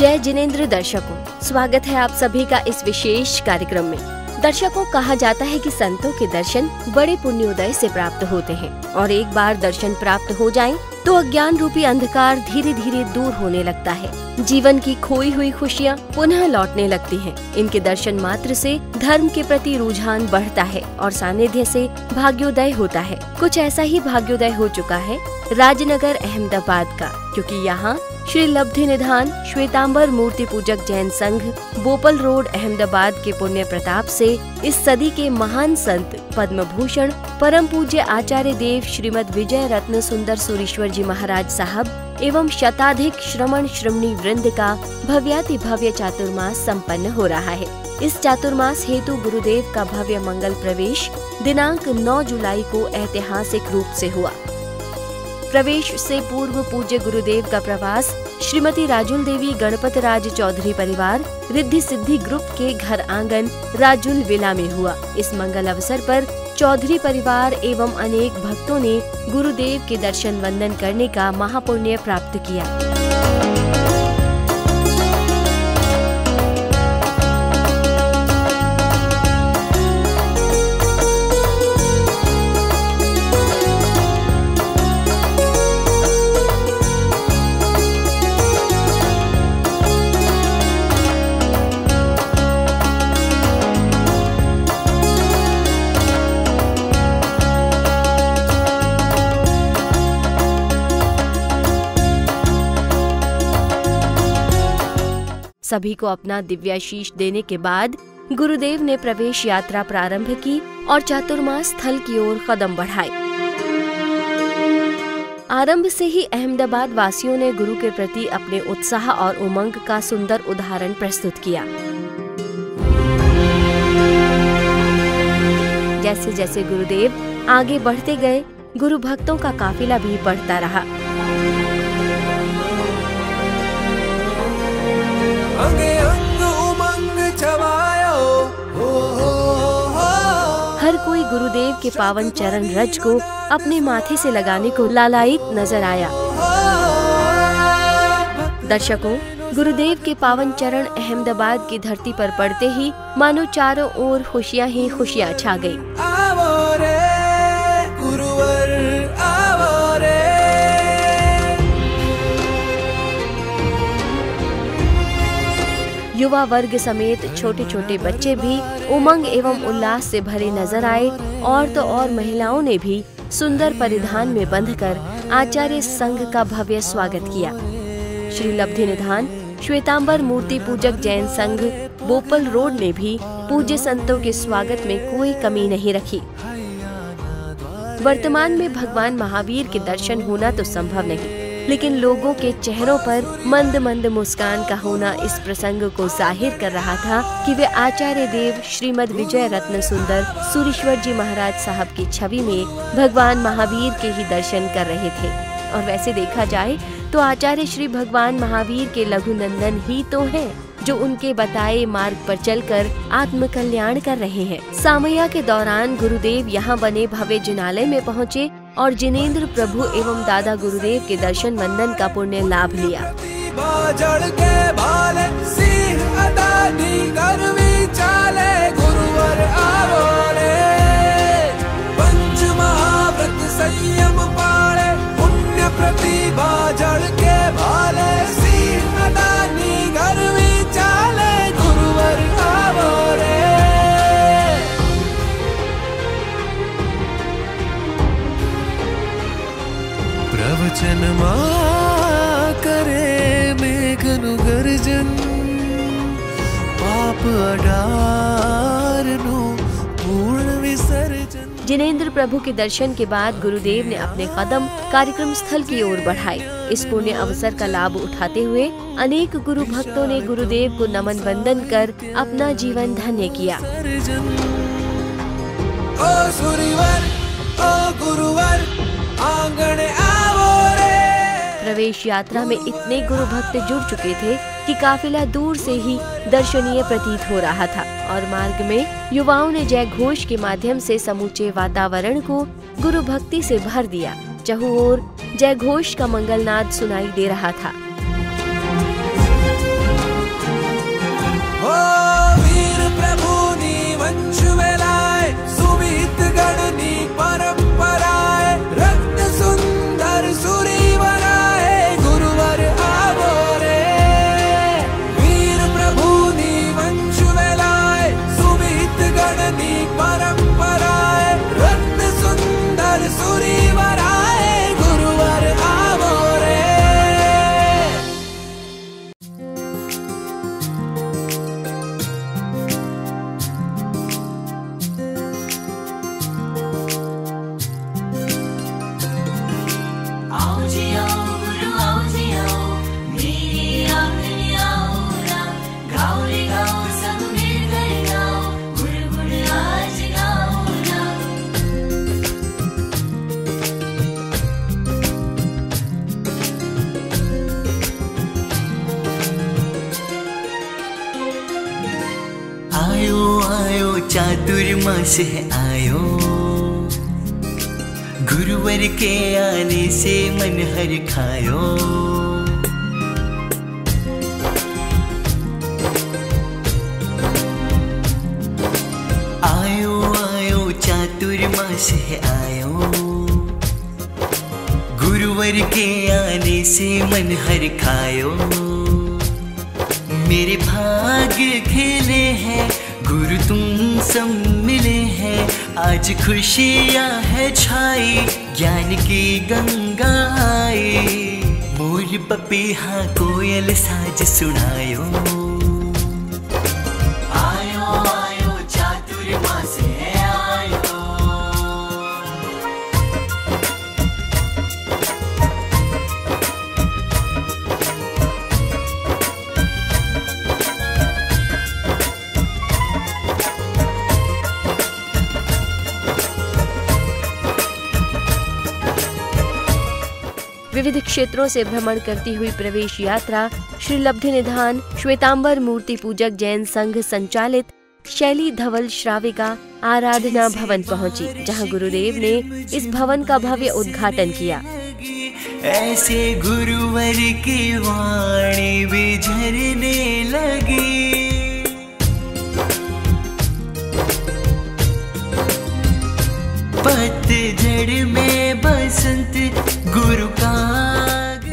जय जिनेंद्र दर्शकों, स्वागत है आप सभी का इस विशेष कार्यक्रम में। दर्शकों, कहा जाता है कि संतों के दर्शन बड़े पुण्योदय से प्राप्त होते हैं और एक बार दर्शन प्राप्त हो जाएं तो अज्ञान रूपी अंधकार धीरे धीरे दूर होने लगता है। जीवन की खोई हुई खुशियाँ पुनः लौटने लगती हैं। इनके दर्शन मात्र से धर्म के प्रति रुझान बढ़ता है और सानिध्य से भाग्योदय होता है। कुछ ऐसा ही भाग्योदय हो चुका है राजनगर अहमदाबाद का, क्योंकि यहाँ श्री लब्धि निधान श्वेताम्बर मूर्ति पूजक जैन संघ बोपल रोड अहमदाबाद के पुण्य प्रताप से इस सदी के महान संत पद्म भूषण परम पूज्य आचार्य देव श्रीमद विजय रत्न सुन्दर सूरीश्वर जी महाराज साहब एवं शताधिक श्रमण श्रमणी वृंद का भव्याति भव्य चातुर्मास संपन्न हो रहा है। इस चातुर्मास हेतु गुरुदेव का भव्य मंगल प्रवेश दिनांक 9 जुलाई को ऐतिहासिक रूप से हुआ। प्रवेश से पूर्व पूज्य गुरुदेव का प्रवास श्रीमती राजुल देवी गणपत राज चौधरी परिवार रिद्धि सिद्धि ग्रुप के घर आंगन राजुल विला में हुआ। इस मंगल अवसर पर चौधरी परिवार एवं अनेक भक्तों ने गुरुदेव के दर्शन वंदन करने का महापुण्य प्राप्त किया। सभी को अपना दिव्याशीष देने के बाद गुरुदेव ने प्रवेश यात्रा प्रारंभ की और चातुर्मास स्थल की ओर कदम बढ़ाए। आरंभ से ही अहमदाबाद वासियों ने गुरु के प्रति अपने उत्साह और उमंग का सुंदर उदाहरण प्रस्तुत किया। जैसे जैसे गुरुदेव आगे बढ़ते गए, गुरु भक्तों का काफिला भी बढ़ता रहा। हर कोई गुरुदेव के पावन चरण रज को अपने माथे से लगाने को लालायित नजर आया। दर्शकों, गुरुदेव के पावन चरण अहमदाबाद की धरती पर पड़ते ही मानो चारों ओर खुशियां ही खुशियां छा गई। युवा वर्ग समेत छोटे छोटे बच्चे भी उमंग एवं उल्लास से भरे नजर आए और तो और महिलाओं ने भी सुंदर परिधान में बंधकर आचार्य संघ का भव्य स्वागत किया। श्री लब्धि निधान श्वेताम्बर मूर्ति पूजक जैन संघ बोपल रोड ने भी पूज्य संतों के स्वागत में कोई कमी नहीं रखी। वर्तमान में भगवान महावीर के दर्शन होना तो संभव नहीं, लेकिन लोगों के चेहरों पर मंद मंद मुस्कान का होना इस प्रसंग को जाहिर कर रहा था कि वे आचार्य देव श्रीमद विजय रत्न सुन्दर सूरीश्वर जी महाराज साहब की छवि में भगवान महावीर के ही दर्शन कर रहे थे। और वैसे देखा जाए तो आचार्य श्री भगवान महावीर के लघुनंदन ही तो हैं, जो उनके बताए मार्ग पर चलकर आत्मकल्याण कर रहे हैं। सामया के दौरान गुरुदेव यहाँ बने भव्य जिनालय में पहुँचे और जिनेंद्र प्रभु एवं दादा गुरुदेव के दर्शन वंदन का पुण्य लाभ लिया। जनमा करे मेघनु गर्जन पाप अडारनु पूर्ण विसर्जन। जिनेंद्र प्रभु के दर्शन के बाद गुरुदेव ने अपने कदम कार्यक्रम स्थल की ओर बढ़ाए। इस पुण्य अवसर का लाभ उठाते हुए अनेक गुरु भक्तों ने गुरुदेव को नमन वंदन कर अपना जीवन धन्य किया। ओ सूर्यवर, ओ गुरुवर, आंगणे प्रवेश यात्रा में इतने गुरु भक्त जुड़ चुके थे कि काफिला दूर से ही दर्शनीय प्रतीत हो रहा था और मार्ग में युवाओं ने जय घोष के माध्यम से समूचे वातावरण को गुरु भक्ति से भर दिया। चहुं ओर जय घोष का मंगलनाद सुनाई दे रहा था। चातुर्मास है आयो, गुरुवर के आने से मन हर खायो। आयो आयो चातुर्मास है आयो, गुरुवर के आने से मन हर खायो। मेरे भाग्य खेले हैं गुरु तुम सब मिले हैं, आज खुशियाँ है छाई, ज्ञान की गंगा आई। मोर पपीहा कोयल साज सुनायो। आयो आयो चातुर्मास है आयो, विविध क्षेत्रों से भ्रमण करती हुई प्रवेश यात्रा श्री लब्धि निधान श्वेताम्बर मूर्ति पूजक जैन संघ संचालित शैली धवल श्राविका आराधना भवन पहुंची, जहां गुरुदेव ने इस भवन का भव्य उद्घाटन किया। ऐसे गुरुवर की वाणी भी झरने लगी। पतझड़ में बसंत गुरु का।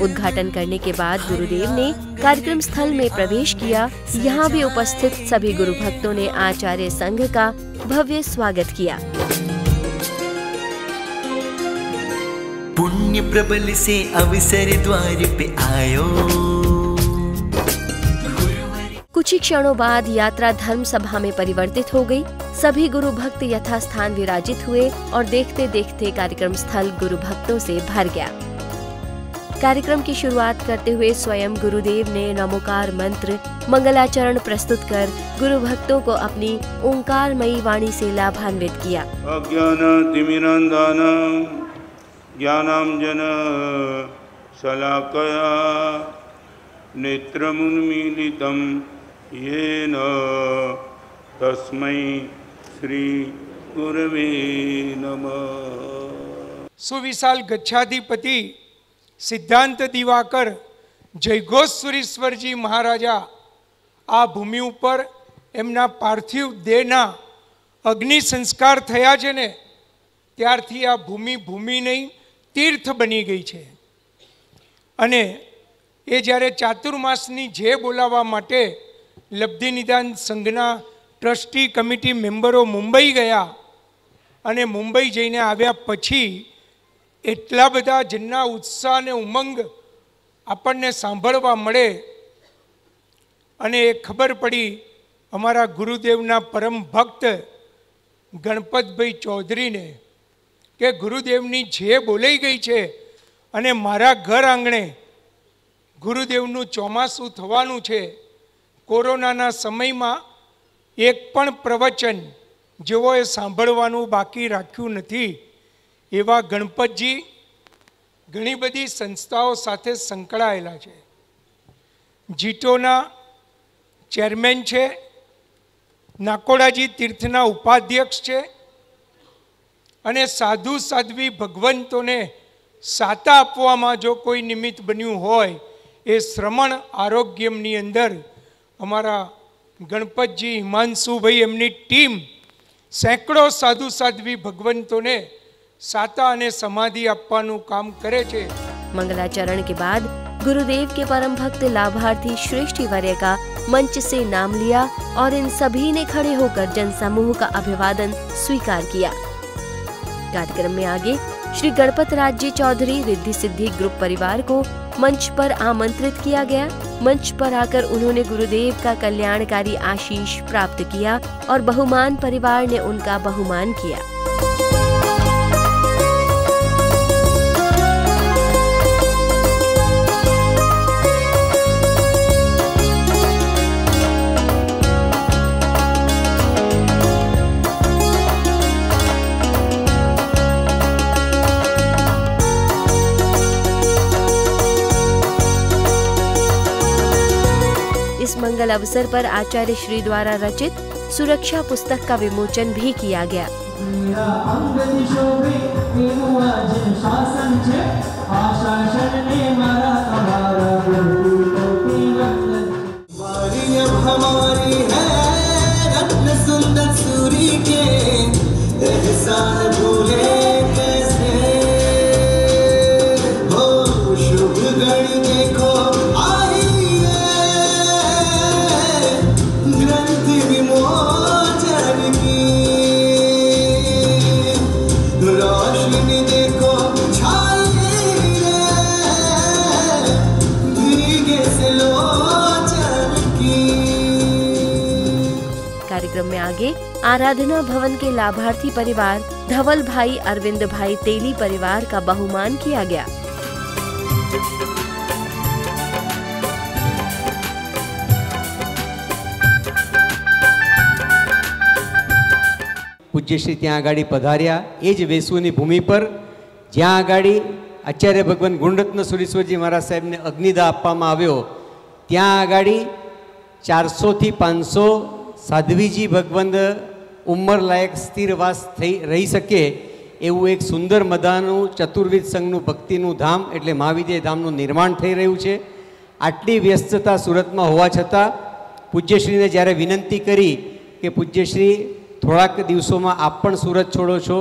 उद्घाटन करने के बाद गुरुदेव ने कार्यक्रम स्थल में प्रवेश किया। यहाँ भी उपस्थित सभी गुरु भक्तों ने आचार्य संघ का भव्य स्वागत किया। पुण्य प्रबल से अवसर द्वार पे आयो। कुछ ही क्षणों बाद यात्रा धर्म सभा में परिवर्तित हो गई। सभी गुरु भक्त यथास्थान विराजित हुए और देखते देखते कार्यक्रम स्थल गुरु भक्तों से भर गया। कार्यक्रम की शुरुआत करते हुए स्वयं गुरुदेव ने नमोकार मंत्र मंगलाचरण प्रस्तुत कर गुरु भक्तों को अपनी ओंकारमयी वाणी से लाभान्वित किया। अज्ञान येन तस्मै श्री गुरवे नमः। सुविशाल गच्छाधिपति सिद्धांत दिवाकर जयघोष सूरीश्वरजी महाराजा आ भूमि पर एमना पार्थिव देहना अग्नि संस्कार थया छे ने त्यारथी आ भूमि भूमि नहीं तीर्थ बनी गई है। अने ए ज्यारे चातुर्मासनी जे बोलावा माटे लब्धि निधान संघना ट्रस्टी कमिटी मेम्बरो मुंबई गया अने मुंबई जईने आव्या पछी एटला बधा जिन्ना उत्साह ने उमंग आपणने सांभळवा मळे अने ए खबर पड़ी अमारा गुरुदेवना परम भक्त गणपत भाई चौधरी ने के गुरुदेवनी जे बोलाई गई छे अने मारा घर आंगणे गुरुदेवनु चौमासु थवानु छे। कोरोनाना समय में एक पण प्रवचन जेवोए सांभळवानु बाकी राख्यु नथी एवा गणपतजी घणी बधी संस्थाओं साथे संकळायेला छे। जीटोना चेरमेन छे, नाकोड़ाजी तीर्थना उपाध्यक्ष छे अने साधु साध्वी भगवंतोने साता आपवामां जो कोई निमित्त बन्युं होय ए श्रमण आरोग्यमनी अंदर अमारा गणपत जी, हिमांशु भाई एमनी टीम सैकड़ों साधु साध्वी भगवंतों ने साता ने समाधि अपवानु काम करे छे। मंगलाचरण के बाद गुरुदेव के परम भक्त लाभार्थी श्रेष्ठी वर्य का मंच से नाम लिया और इन सभी ने खड़े होकर जन समूह का अभिवादन स्वीकार किया। कार्यक्रम में आगे श्री गणपत राज चौधरी रिद्धि सिद्धि ग्रुप परिवार को मंच पर आमंत्रित किया गया। मंच पर आकर उन्होंने गुरुदेव का कल्याणकारी आशीष प्राप्त किया और बहुमान परिवार ने उनका बहुमान किया। मंगल अवसर पर आचार्य श्री द्वारा रचित सुरक्षा पुस्तक का विमोचन भी किया गया। कार्यक्रम में आगे आराधना भवन के लाभार्थी परिवार धवल भाई, अरविंद भाई तेली परिवार का बहुमान किया गया। पूज्य श्री त्या आगाड़ी पधार्या एज वेसुनी भूमि पर ज्या आगाड़ी आचार्य भगवान गुणरत्न सुरीश्वर जी महाराज साहेब ने अग्निदाह आपवामां आव्यो त्या आगाड़ी 400 થી 500 साध्वीजी भगवंत उम्र लायक स्थिरवास थी रही सके एवं एक सुंदर मधानु चतुर्विध संघनु भक्तिनु धाम एटले महाविजय धामनु निर्माण थी रह्यु छे। आटली व्यस्तता सूरत में होवा छता पूज्यश्री ने ज्यारे विनंती करी कि पूज्यश्री थोड़ाक दिवसों में आप पण सूरत छोड़ो छो।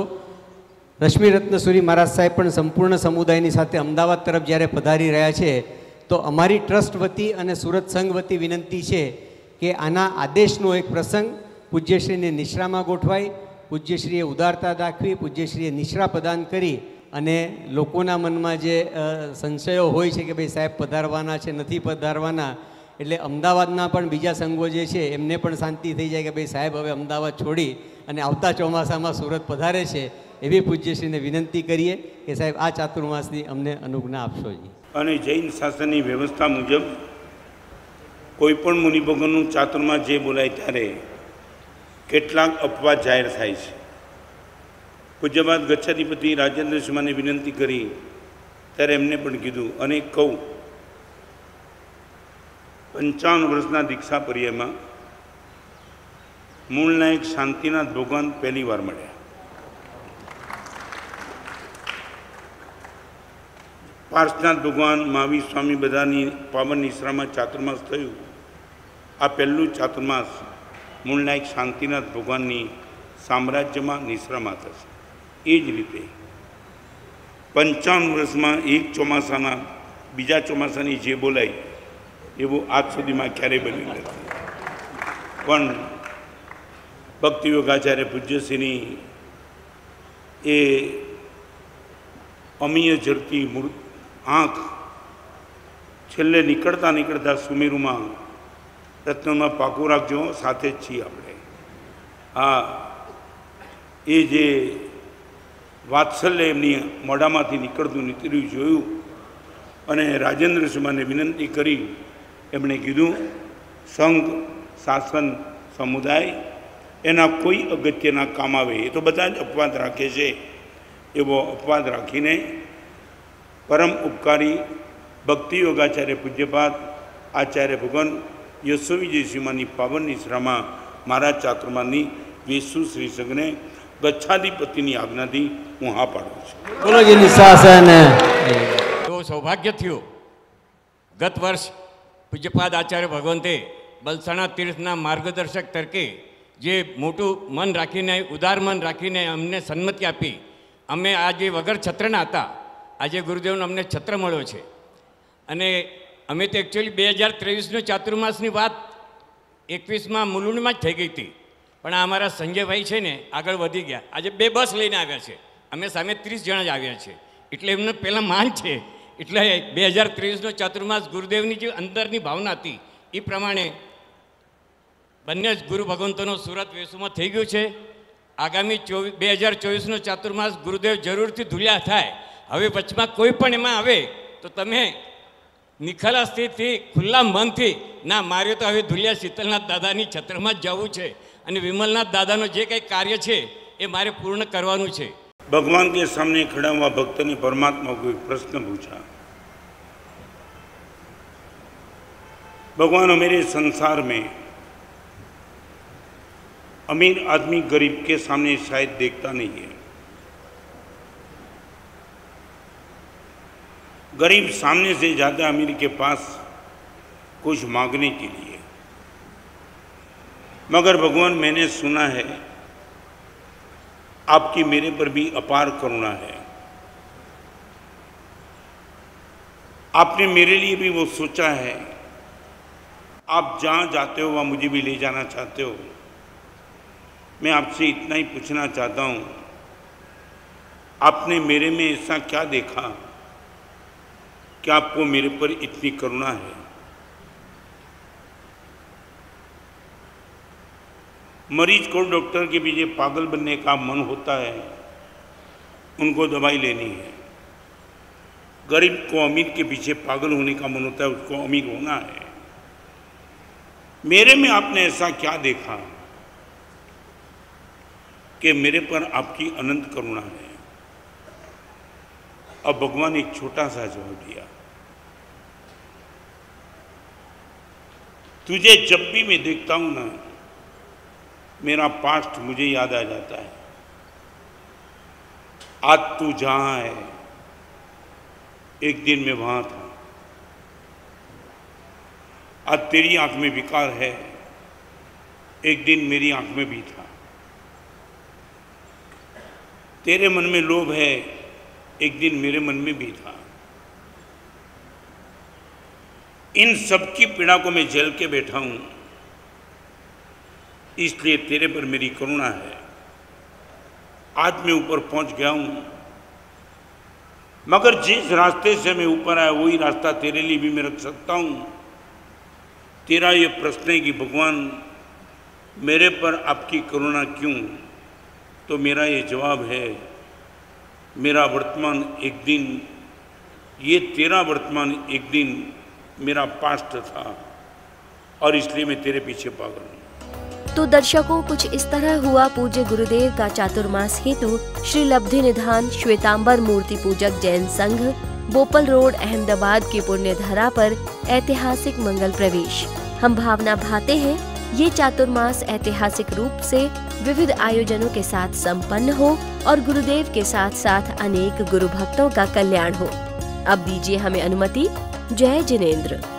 रश्मी रत्नसूरी महाराज साहेब पण संपूर्ण समुदायनी साथे अमदावाद तरफ ज्यारे पधारी रह्या छे तो अमारी ट्रस्ट वती अने सूरत संघ वती विनंती छे कि आना आदेशनो एक प्रसंग पूज्यश्रीने निश्रामा गोठवाई, पूज्यश्रीए उदारता दाखवी, पूज्यश्रीए निश्रा प्रदान करी अने लोकोना मનમાં જે સંશયો હોય છે કે ભાઈ સાહેબ પધારવાના છે નથી પધારવાના એટલે અમદાવાદના પણ બીજા સંઘો જે છે એમને પણ શાંતિ થઈ જાય કે ભાઈ સાહેબ હવે અમદાવાદ છોડી અને આવતા ચોમાસામાં સુરત પધારે છે એવી પૂજ્યશ્રીને વિનંતી કરીએ કે સાહેબ આ ચાતુર્માસની અમને અનુજ્ઞા આપશો જી। અને જૈન શાસ્ત્રની વ્યવસ્થા મુજબ कोईपण मुनिभगोनु चातुर्मास जे बोलाय त्यारे केटलाक अपवाद जाहिर थाय छे। पूज्यपाद गच्छाधिपति राजेन्द्र शर्माने विनंती करी त्यारे एमने पण कीधुं अने कहूं 55 वर्षना दीक्षा पर्यायमां मूल नायक शांतिनाथ भगवान पहली वार मळ्या। पार्श्वनाथ भगवान, महावीर स्वामी बधानी पावन निश्रा में चातुर्मास थयुं। आ पहलू चातुर्मास मूलनायक शांतिनाथ भगवान साम्राज्य में निश्रा में थशे। एज रीते 55 वर्ष में एक चौमासाना बीजा चौमासानी जे बोलाई एवुं आज सुधी में क्यारेय बन्युं नथी। पण भक्तियोग आचार्य पूज्यश्रीनी ए अमीय झरती मूर्ति आँख छेल्ले निकलता निकलता सुमेरू में रत्न में पाकू राखजो साथे छी आपणे। आ ए जे वात्सल्य एमनी मोढामांथी निकळतुं नितर्युं जोयुं अने राजेन्द्र शर्माने विनंती करी एमणे कीधुं संघ शासन समुदाय एना कोई अगत्यना काम आवे ए तो बधा ज अपवाद राखे छे एवो अपवाद राखीने परम उपकारी भक्ति योगाचार्य पूज्यपाद आचार्य भगवान यशोविजय श्रीमानी पावन निश्रा में महाराज चातुर्मासनी वेसु श्री संघ ने गच्छाधिपति आज्ञा थी हूँ हाँ पाड़ू छूं। तो सौभाग्य थयुं गत वर्ष पूज्यपाद आचार्य भगवंते પલસાણા તીર્થના માર્ગદર્શક તરીકે જે મોટું મન રાખીને ઉદાર મન રાખીને અમને સન્મતિ આપી અમે આજે વગર છત્રના હતા આજે ગુરુદેવનો અમને છત્ર મળ્યો છે અને અમે તો એકચ્યુઅલી 2023નો ચાતુર્માસની વાત 21માં મુલુંડમાં જ થઈ ગઈ હતી પણ આ અમારા સંજયભાઈ છે ને આગળ વધી ગયા આજે બે બસ લઈને આવ્યા છે અમે સામે 30 જણા જ આવ્યા છે એટલે એમને પહેલાં માન છે એટલે 2023નો ચાતુર્માસ ગુરુદેવની જે અંદરની ભાવના હતી એ પ્રમાણે બંને જ ગુરુ ભગવંતોનો સુરત વેસુમાં થઈ ગયું છે આગામી 2024નો ચાતુર્માસ ગુરુદેવ જરૂરથી ધુલ્યા થાય હવે વચમાં કોઈ પણ એમાં આવે તો તમે નિખલસ સ્થિતિથી ખુલ્લા મનથી ના મારે તો હવે ધુલ્યા શીતલનાથ દાદાની છત્રમાં જ જવું છે અને વિમલનાથ દાદાનો જે કંઈ કાર્ય છે એ મારે પૂર્ણ કરવાનું છે। भगवान के सामने खड़ा हुआ भक्त ने परमात्मा को एक प्रश्न पूछा, भगवान मेरे संसार में अमीर आदमी गरीब के सामने शायद देखता नहीं है, गरीब सामने से जाता है अमीर के पास कुछ मांगने के लिए, मगर भगवान मैंने सुना है आपकी मेरे पर भी अपार करुणा है, आपने मेरे लिए भी वो सोचा है, आप जहाँ जाते हो वहाँ मुझे भी ले जाना चाहते हो, मैं आपसे इतना ही पूछना चाहता हूँ आपने मेरे में ऐसा क्या देखा कि आपको मेरे पर इतनी करुणा है। मरीज को डॉक्टर के पीछे पागल बनने का मन होता है, उनको दवाई लेनी है, गरीब को अमीर के पीछे पागल होने का मन होता है, उसको अमीर होना है, मेरे में आपने ऐसा क्या देखा कि मेरे पर आपकी अनंत करुणा है। अब भगवान एक छोटा सा जवाब दिया, तुझे जब भी मैं देखता हूँ ना मेरा पास्ट मुझे याद आ जाता है, आज तू जहाँ है एक दिन मैं वहाँ था, आज तेरी आंख में विकार है एक दिन मेरी आंख में भी था, तेरे मन में लोभ है एक दिन मेरे मन में भी था, इन सब की पीड़ा को मैं झेल के बैठा हूँ, इसलिए तेरे पर मेरी करुणा है, आज मैं ऊपर पहुंच गया हूँ, मगर जिस रास्ते से मैं ऊपर आया वही रास्ता तेरे लिए भी मैं रख सकता हूँ, तेरा ये प्रश्न है कि भगवान मेरे पर आपकी करुणा क्यों, तो मेरा ये जवाब है मेरा वर्तमान एक दिन ये तेरा वर्तमान एक दिन मेरा पास्ट था और इसलिए मैं तेरे पीछे पागल हूँ। तो दर्शकों कुछ इस तरह हुआ पूज्य गुरुदेव का चातुर्मास हेतु श्री लब्धि निधान श्वेताम्बर मूर्ति पूजक जैन संघ बोपल रोड अहमदाबाद की पुण्य धरा पर ऐतिहासिक मंगल प्रवेश। हम भावना भाते हैं ये चातुर्मास ऐतिहासिक रूप से विविध आयोजनों के साथ संपन्न हो और गुरुदेव के साथ साथ अनेक गुरु भक्तों का कल्याण हो। अब दीजिए हमें अनुमति। जय जिनेन्द्र।